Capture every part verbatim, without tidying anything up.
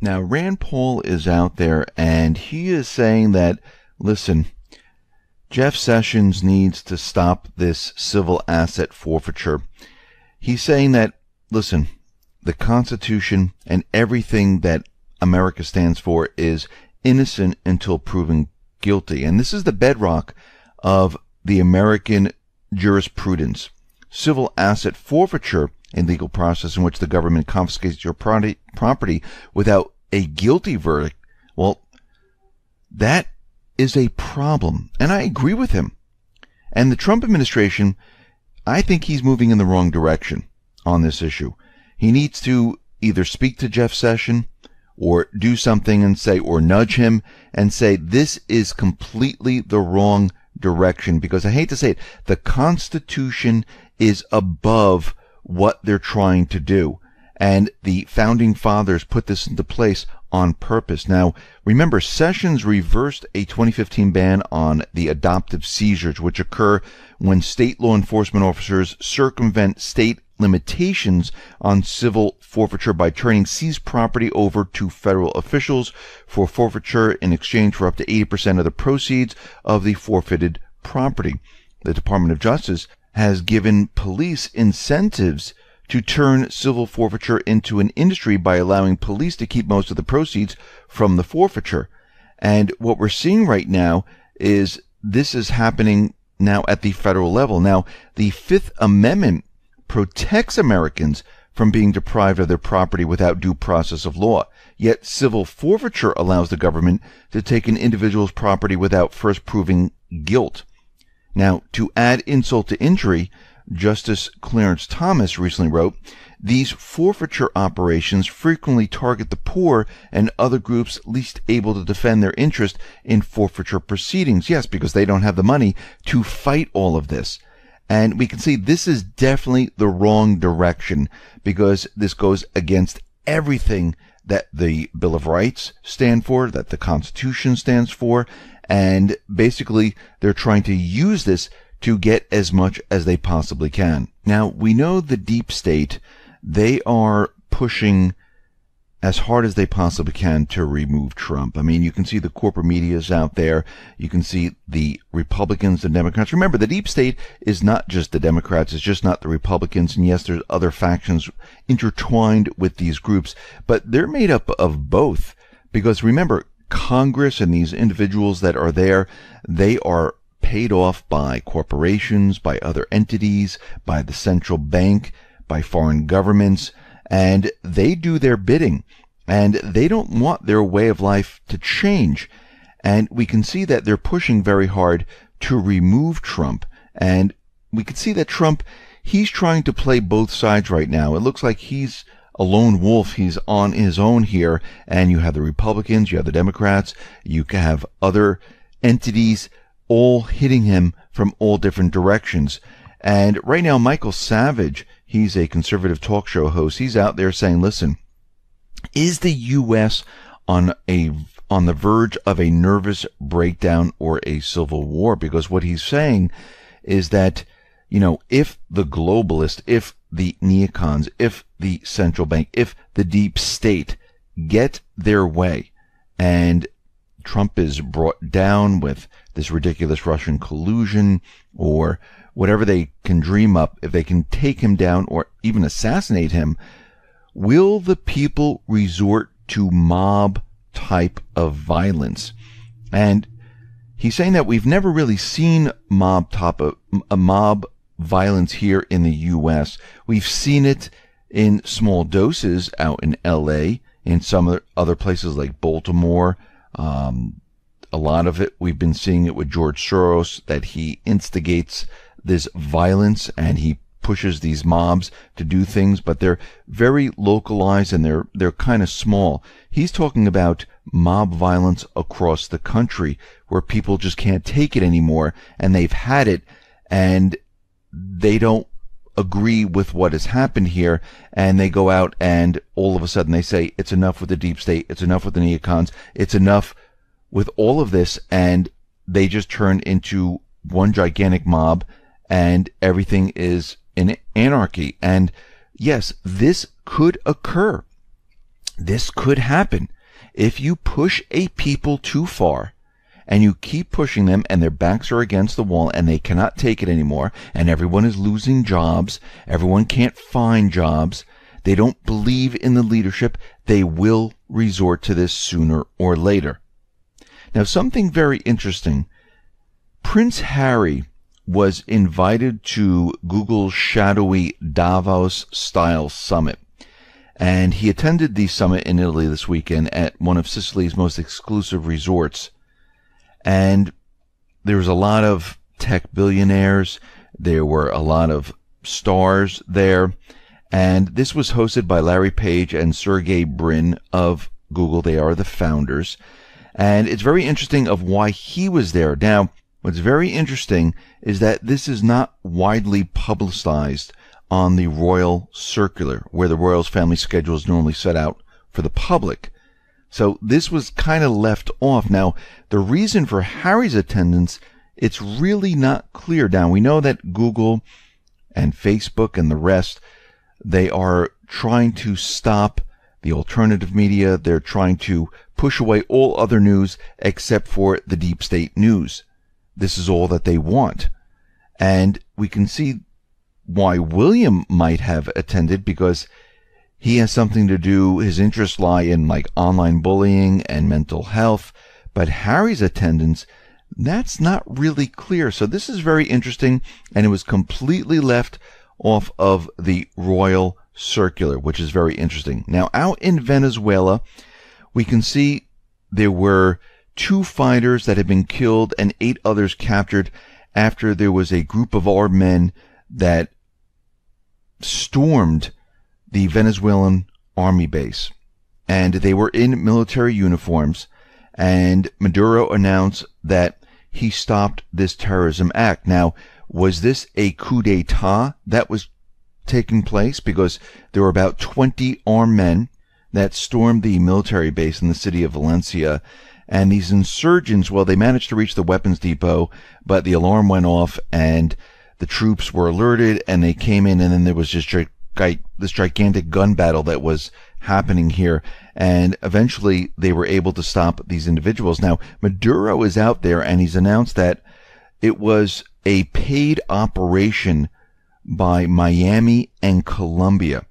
Now, Rand Paul is out there, and he is saying that, listen, Jeff Sessions needs to stop this civil asset forfeiture. He's saying that, listen, the Constitution and everything that America stands for is innocent until proven guilty. And this is the bedrock of the American jurisprudence. Civil asset forfeiture, a legal process in which the government confiscates your property without a guilty verdict. Well, that is a problem. And I agree with him. And the Trump administration, I think he's moving in the wrong direction on this issue. He needs to either speak to Jeff Sessions or do something and say, or nudge him and say, this is completely the wrong direction. Because I hate to say it, the Constitution is above what they're trying to do. And the founding fathers put this into place on purpose. Now, remember, Sessions reversed a twenty fifteen ban on the adoptive seizures, which occur when state law enforcement officers circumvent state limitations on civil forfeiture by turning seized property over to federal officials for forfeiture in exchange for up to eighty percent of the proceeds of the forfeited property. The Department of Justice has given police incentives to turn civil forfeiture into an industry by allowing police to keep most of the proceeds from the forfeiture. And what we're seeing right now is this is happening now at the federal level. Now, the Fifth Amendment protects Americans from being deprived of their property without due process of law. Yet civil forfeiture allows the government to take an individual's property without first proving guilt. Now, to add insult to injury, Justice Clarence Thomas recently wrote, "These forfeiture operations frequently target the poor and other groups least able to defend their interest in forfeiture proceedings." Yes, because they don't have the money to fight all of this. And we can see this is definitely the wrong direction, because this goes against everything that the Bill of Rights stand for, that the Constitution stands for, and basically they're trying to use this to get as much as they possibly can. Now, we know the deep state, they are pushing as hard as they possibly can to remove Trump. I mean, you can see the corporate media's out there. You can see the Republicans and Democrats. Remember, the deep state is not just the Democrats. It's just not the Republicans. And yes, there's other factions intertwined with these groups, but they're made up of both. Because remember, Congress and these individuals that are there, they are paid off by corporations, by other entities, by the central bank, by foreign governments, and they do their bidding, and they don't want their way of life to change. And we can see that they're pushing very hard to remove Trump, and we can see that Trump, he's trying to play both sides right now. It looks like he's a lone wolf. He's on his own here, and you have the Republicans, you have the Democrats, you have other entities all hitting him from all different directions. And right now, Michael Savage, he's a conservative talk show host, he's out there saying, listen, is the U S on a on the verge of a nervous breakdown or a civil war? Because what he's saying is that, you know, if the globalists, if the neocons, if the central bank, if the deep state get their way, and Trump is brought down with this ridiculous Russian collusion or whatever they can dream up, if they can take him down or even assassinate him, will the people resort to mob type of violence? And he's saying that we've never really seen mob type of a mob violence here in the U S. We've seen it in small doses out in L A, in some other places like Baltimore. Um, a lot of it, we've been seeing it with George Soros, that he instigates this violence and he pushes these mobs to do things, but they're very localized and they're, they're kind of small. He's talking about mob violence across the country where people just can't take it anymore, and they've had it and they don't agree with what has happened here, and they go out and all of a sudden they say it's enough with the deep state, it's enough with the neocons, it's enough with all of this, and they just turn into one gigantic mob and everything is in anarchy. And yes, this could occur. This could happen if you push a people too far and you keep pushing them and their backs are against the wall and they cannot take it anymore, and everyone is losing jobs, everyone can't find jobs, they don't believe in the leadership, they will resort to this sooner or later. Now, something very interesting. Prince Harry was invited to Google's shadowy Davos-style summit. And he attended the summit in Italy this weekend at one of Sicily's most exclusive resorts. And there was a lot of tech billionaires. There were a lot of stars there. And this was hosted by Larry Page and Sergey Brin of Google. They are the founders. And it's very interesting of why he was there. Now, what's very interesting is that this is not widely publicized on the Royal Circular, where the royal's family schedule is normally set out for the public. So this was kind of left off. Now, the reason for Harry's attendance, it's really not clear. Now, we know that Google and Facebook and the rest, they are trying to stop the alternative media. They're trying to push away all other news except for the deep state news. This is all that they want. And we can see why William might have attended, because he has something to do, his interests lie in like online bullying and mental health. But Harry's attendance, that's not really clear. So this is very interesting, and it was completely left off of the Royal Circular, which is very interesting. Now, out in Venezuela, we can see there were two fighters that had been killed and eight others captured after there was a group of armed men that stormed the Venezuelan army base. And they were in military uniforms, and Maduro announced that he stopped this terrorism act. Now, was this a coup d'etat that was taking place? Because there were about twenty armed men that stormed the military base in the city of Valencia. And these insurgents, well, they managed to reach the weapons depot, but the alarm went off and the troops were alerted and they came in, and then there was just this gigantic gun battle that was happening here. And eventually they were able to stop these individuals. Now, Maduro is out there and he's announced that it was a paid operation by Miami and Colombia.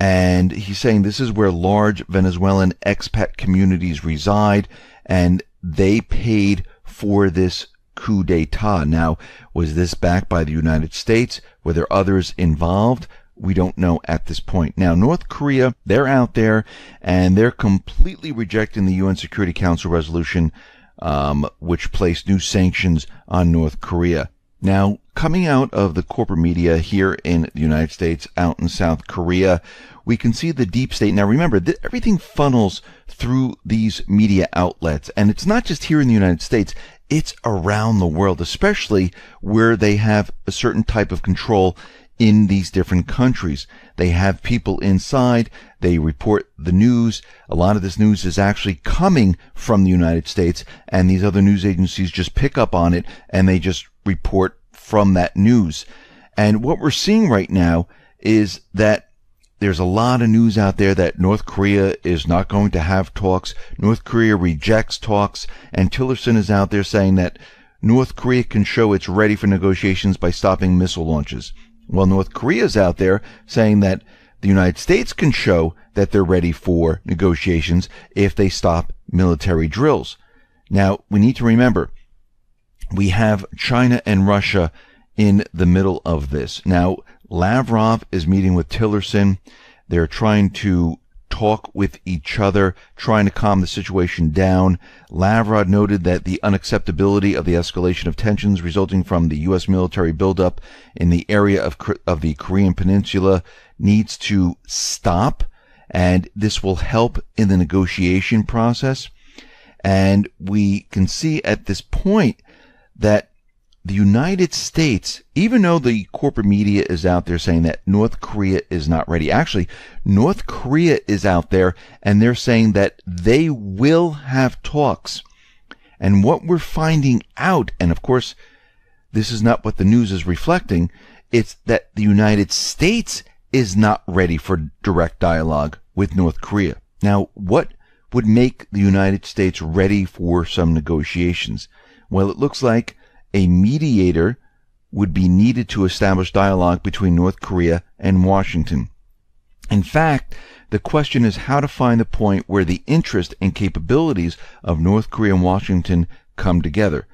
And he's saying this is where large Venezuelan expat communities reside, and they paid for this coup d'etat. Now, was this backed by the United States? Were there others involved? We don't know at this point. Now, North Korea, they're out there, and they're completely rejecting the U N Security Council resolution, um, which placed new sanctions on North Korea. Now, coming out of the corporate media here in the United States, out in South Korea, we can see the deep state. Now, remember, th- everything funnels through these media outlets. And it's not just here in the United States. It's around the world, especially where they have a certain type of control in these different countries. They have people inside. They report the news. A lot of this news is actually coming from the United States, and these other news agencies just pick up on it, and they just report from that news. And what we're seeing right now is that there's a lot of news out there that North Korea is not going to have talks. North Korea rejects talks. And Tillerson is out there saying that North Korea can show it's ready for negotiations by stopping missile launches. Well, North Korea is out there saying that the United States can show that they're ready for negotiations if they stop military drills. Now, we need to remember, we have China and Russia in the middle of this. Now, Lavrov is meeting with Tillerson. They're trying to talk with each other, trying to calm the situation down. Lavrov noted that the unacceptability of the escalation of tensions resulting from the U S military buildup in the area of, of the Korean Peninsula needs to stop, and this will help in the negotiation process. And we can see at this point that the United States, even though the corporate media is out there saying that North Korea is not ready, actually, North Korea is out there and they're saying that they will have talks. And what we're finding out, and of course, this is not what the news is reflecting, it's that the United States is not ready for direct dialogue with North Korea. Now, what would make the United States ready for some negotiations? Well, it looks like a mediator would be needed to establish dialogue between North Korea and Washington. In fact, the question is how to find the point where the interest and capabilities of North Korea and Washington come together.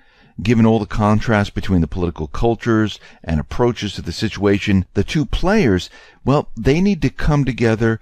Given all the contrast between the political cultures and approaches to the situation, the two players, well, they need to come together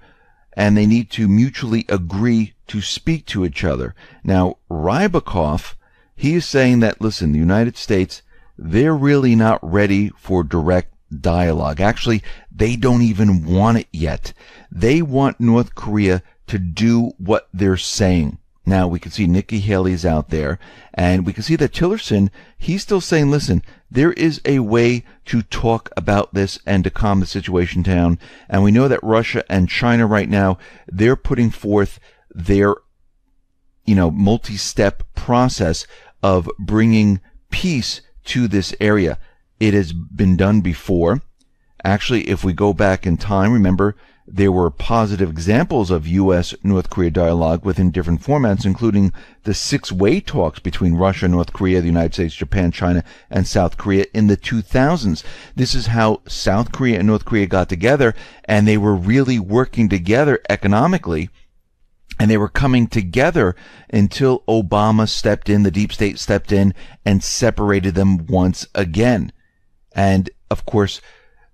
and they need to mutually agree to speak to each other. Now, Rybakov, he is saying that, listen, the United States, they're really not ready for direct dialogue. Actually, they don't even want it yet. They want North Korea to do what they're saying. Now, we can see Nikki Haley's out there, and we can see that Tillerson, he's still saying, listen, there is a way to talk about this and to calm the situation down. And we know that Russia and China right now, they're putting forth their, you know, multi-step process of bringing peace to this area. It has been done before. Actually, if we go back in time, remember, there were positive examples of U S-North Korea dialogue within different formats, including the six-way talks between Russia, North Korea, the United States, Japan, China, and South Korea in the two thousands. This is how South Korea and North Korea got together, and they were really working together economically, and they were coming together until Obama stepped in, the deep state stepped in, and separated them once again. And, of course,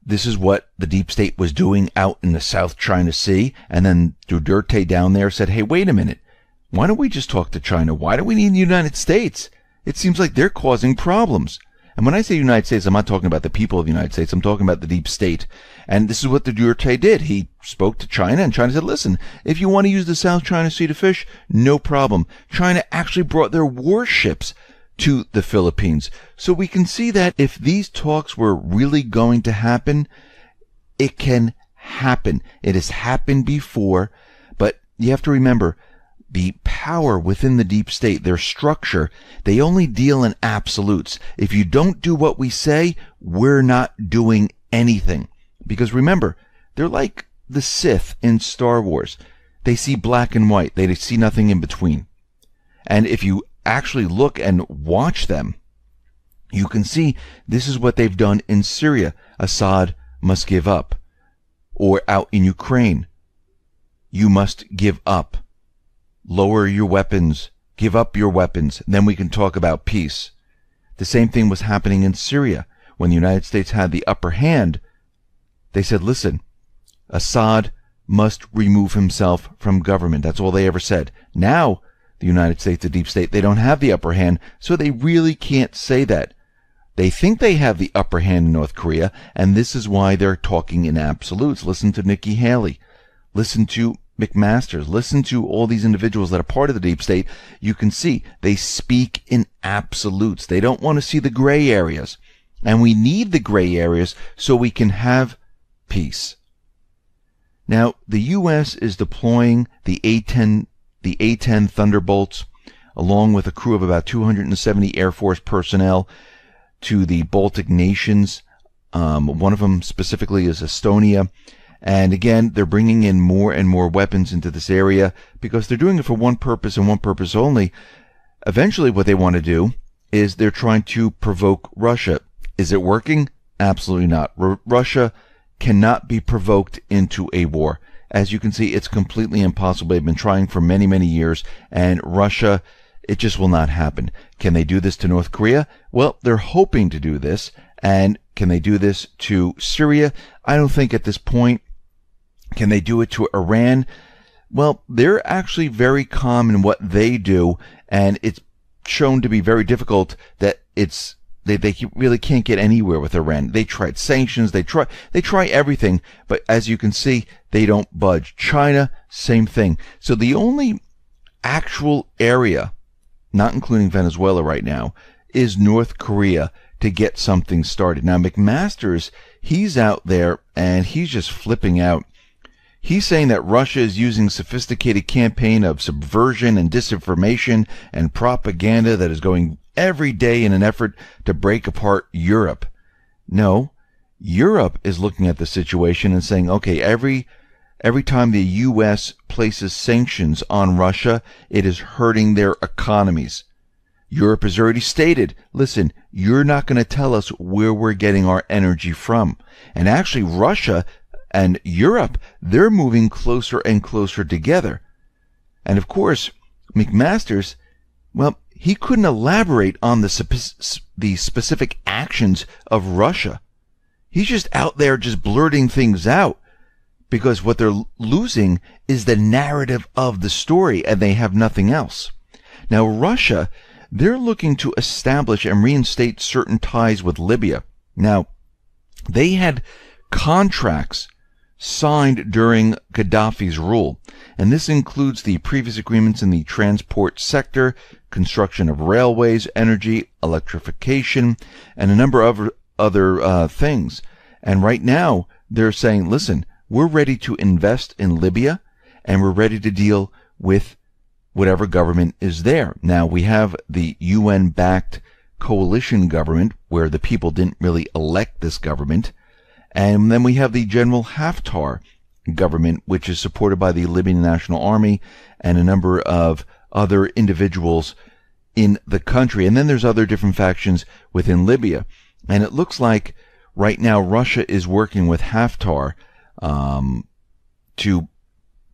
this is what the deep state was doing out in the South China Sea. And then Duterte down there said, hey, wait a minute. Why don't we just talk to China? Why do we need the United States? It seems like they're causing problems. And when I say United States, I'm not talking about the people of the United States. I'm talking about the deep state. And this is what the Duterte did. He spoke to China, and China said, listen, if you want to use the South China Sea to fish, no problem. China actually brought their warships to the Philippines. So we can see that if these talks were really going to happen, it can happen. It has happened before, but you have to remember the power within the deep state, their structure, they only deal in absolutes. If you don't do what we say, we're not doing anything. Because remember, they're like the Sith in Star Wars. They see black and white. They see nothing in between. And if you actually look and watch them, you can see this is what they've done in Syria. Assad must give up. Or out in Ukraine, you must give up. Lower your weapons. Give up your weapons. Then we can talk about peace. The same thing was happening in Syria. When the United States had the upper hand, they said, listen, Assad must remove himself from government. That's all they ever said. Now, the United States, the deep state, they don't have the upper hand, so they really can't say that. They think they have the upper hand in North Korea, and this is why they're talking in absolutes. Listen to Nikki Haley. Listen to McMasters. Listen to all these individuals that are part of the deep state. You can see they speak in absolutes. They don't want to see the gray areas. And we need the gray areas so we can have peace. Now, the U S is deploying the A ten The A ten Thunderbolts, along with a crew of about two hundred seventy Air Force personnel, to the Baltic nations. Um, one of them specifically is Estonia. And again, they're bringing in more and more weapons into this area because they're doing it for one purpose and one purpose only. Eventually, what they want to do is they're trying to provoke Russia. Is it working? Absolutely not. R- Russia cannot be provoked into a war. As you can see, it's completely impossible. They've been trying for many, many years. And Russia, it just will not happen. Can they do this to North Korea? Well, they're hoping to do this. And can they do this to Syria? I don't think at this point. Can they do it to Iran? Well, they're actually very calm in what they do. And it's shown to be very difficult that it's They, they really can't get anywhere with Iran. They tried sanctions. They try, they try everything. But as you can see, they don't budge. China, same thing. So the only actual area, not including Venezuela right now, is North Korea to get something started. Now, McMasters, he's out there, and he's just flipping out. He's saying that Russia is using sophisticated campaign of subversion and disinformation and propaganda that is going every day in an effort to break apart Europe. No, Europe is looking at the situation and saying, okay, every every time the U S places sanctions on Russia, it is hurting their economies. Europe has already stated, listen, you're not going to tell us where we're getting our energy from. And actually, Russia and Europe, they're moving closer and closer together. And of course, McMasters, well, he couldn't elaborate on the, spe- the specific actions of Russia. He's just out there just blurting things out, because what they're losing is the narrative of the story, and they have nothing else. Now, Russia, they're looking to establish and reinstate certain ties with Libya. Now, they had contracts signed during Gaddafi's rule, and this includes the previous agreements in the transport sector, construction of railways, energy, electrification, and a number of other uh, things. And right now, they're saying, listen, we're ready to invest in Libya, and we're ready to deal with whatever government is there. Now, we have the U N-backed coalition government, where the people didn't really elect this government. And then we have the General Haftar government, which is supported by the Libyan National Army and a number of other individuals in the country. And then there's other different factions within Libya. And it looks like right now Russia is working with Haftar um, to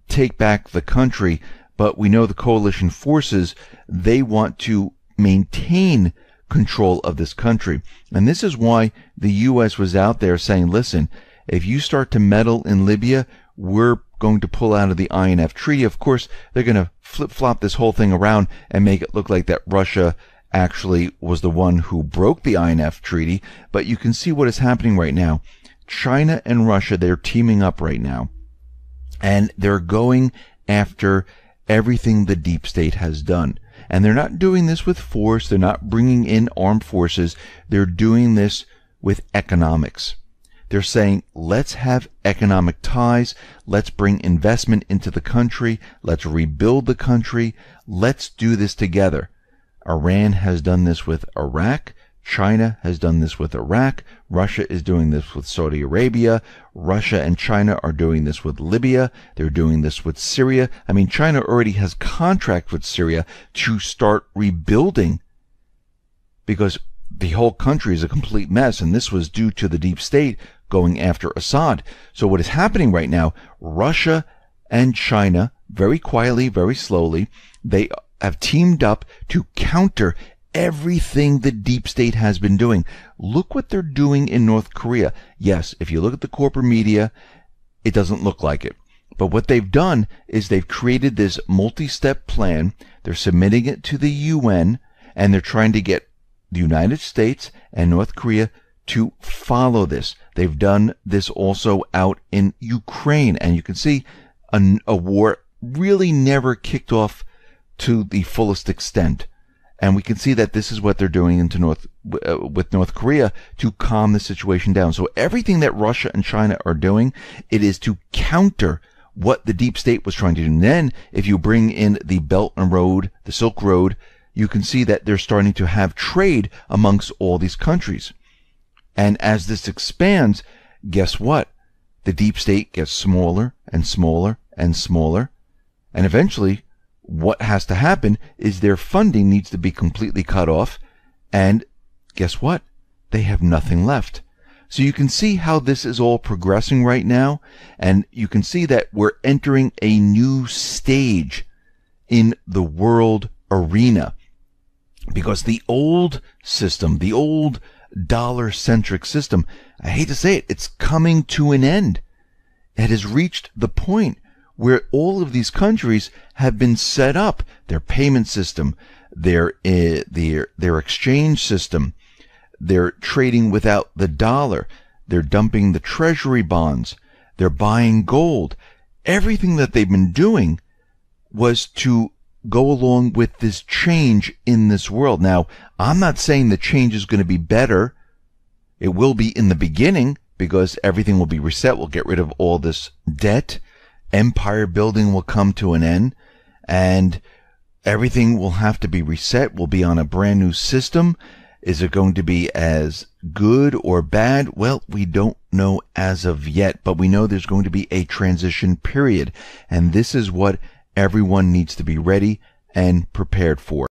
take back the country. But we know the coalition forces, they want to maintain control of this country. And this is why the U S was out there saying, listen, if you start to meddle in Libya, we're going to pull out of the I N F Treaty. Of course, they're going to flip-flop this whole thing around and make it look like that Russia actually was the one who broke the I N F Treaty. But you can see what is happening right now. China and Russia, they're teaming up right now. And they're going after everything the deep state has done. And they're not doing this with force. They're not bringing in armed forces. They're doing this with economics. They're saying, let's have economic ties. Let's bring investment into the country. Let's rebuild the country. Let's do this together. Iran has done this with Iraq. China has done this with Iraq. Russia is doing this with Saudi Arabia. Russia and China are doing this with Libya. They're doing this with Syria. I mean, China already has a contract with Syria to start rebuilding, because the whole country is a complete mess, and this was due to the deep state going after Assad. So what is happening right now, Russia and China, very quietly, very slowly, they have teamed up to counter everything the deep state has been doing. Look what they're doing in North Korea. Yes, if you look at the corporate media, it doesn't look like it. But what they've done is they've created this multi-step plan. They're submitting it to the U N, and they're trying to get the United States and North Korea to follow this. They've done this also out in Ukraine, and you can see a, a war really never kicked off to the fullest extent. And we can see that this is what they're doing into North, uh, with North Korea to calm the situation down. So everything that Russia and China are doing, it is to counter what the deep state was trying to do. And then if you bring in the Belt and Road, the Silk Road, you can see that they're starting to have trade amongst all these countries. And as this expands, guess what? The deep state gets smaller and smaller and smaller. And eventually, what has to happen is their funding needs to be completely cut off, and guess what? They have nothing left. So you can see how this is all progressing right now, and you can see that we're entering a new stage in the world arena, because the old system, the old dollar-centric system, I hate to say it, it's coming to an end. It has reached the point where all of these countries have been set up, their payment system, their, uh, their, their exchange system, they're trading without the dollar, they're dumping the treasury bonds, they're buying gold. Everything that they've been doing was to go along with this change in this world. Now, I'm not saying the change is going to be better. It will be in the beginning, because everything will be reset. We'll get rid of all this debt. Empire building will come to an end, and everything will have to be reset. We'll be on a brand new system. Is it going to be as good or bad? Well, we don't know as of yet, but we know there's going to be a transition period. And this is what everyone needs to be ready and prepared for.